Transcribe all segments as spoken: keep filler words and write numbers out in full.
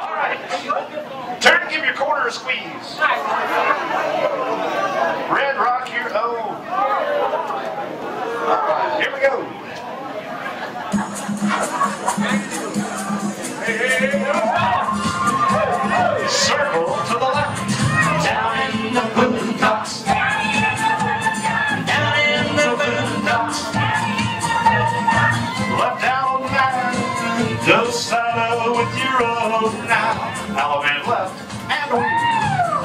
All right. Turn and give your quarter a squeeze. Red Rock, you're old. All right, here we go. Circle to the left. Down in the boondocks. Down in the boondocks. Left down the mountain. Go silo with your own now. Alabama left and away.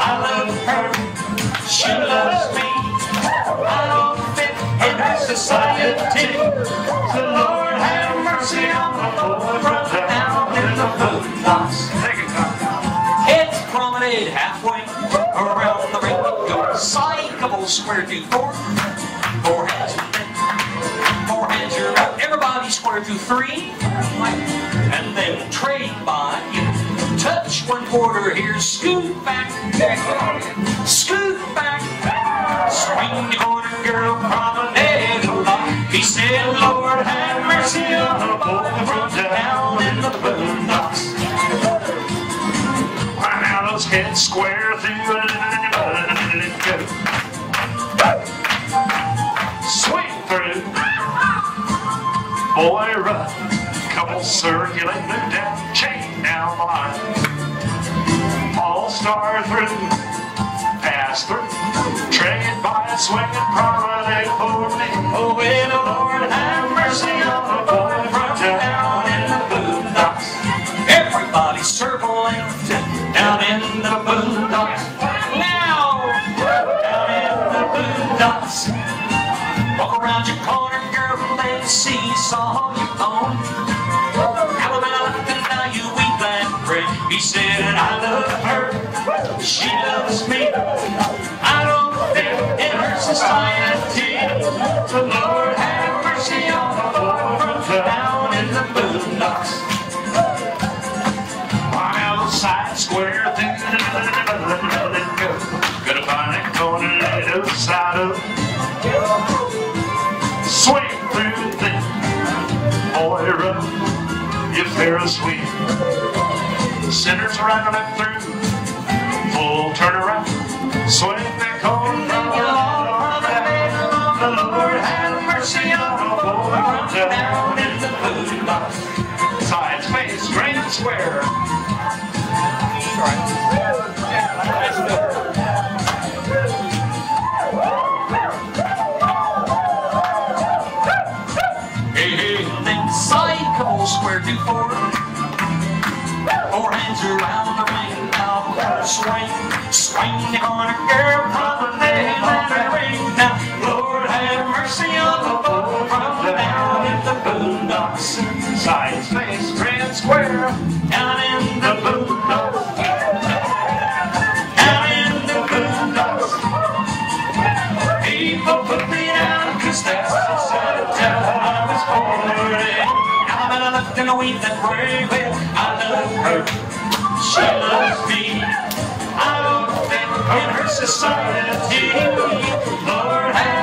I love her. She loves me. I don't fit in her society. The Lord have mercy on my poor brother down in the boondocks. Halfway around the ring we go. Cycle square through four. Four hands. Four hands are up. Everybody square through three. And then trade by. Touch one quarter here. Scoot back. Scoot back. Swing the corner, girl. Promenade a lot. He said, Lord, have mercy on the boy from down in the boondocks. Head square through and go. Swing through. Boy, run. Couple circulate, move down, chain down the line. All star through. Pass through. Trade by, swing and promenade for me. Oh, in the Lord, have mercy on the boy from down in the boondocks. Everybody circle and down in the boondocks, now! Down in the boondocks. Walk around your corner, girl, and seesaw on your own. Alabama left and now you weep and pray. He said, I love her, she loves me. I don't fit in her society. The Lord have mercy on the poor down in the boondocks. Square thing, go. Gonna find that corner, let it upside up. Swing through the thing, boy, run, if they're a sweet. Center's right on up through, full turnaround. Swing that corner, the Lord have mercy on the boy, run down in the boondocks. Side space, straight and square. Cycle square to four. Four hands around the ring now. Swing, swing the corner, girl, promenade, let it ring now. Lord have mercy on the poor brother down in the boondocks. Side space, grand square, down in the boondocks. Down in the boondocks. People put me down, cause that's the side of town I was born in. I left and away that way, well, I love her, she loves me. I don't fit in her society, Lord.